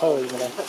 hơi vào đây.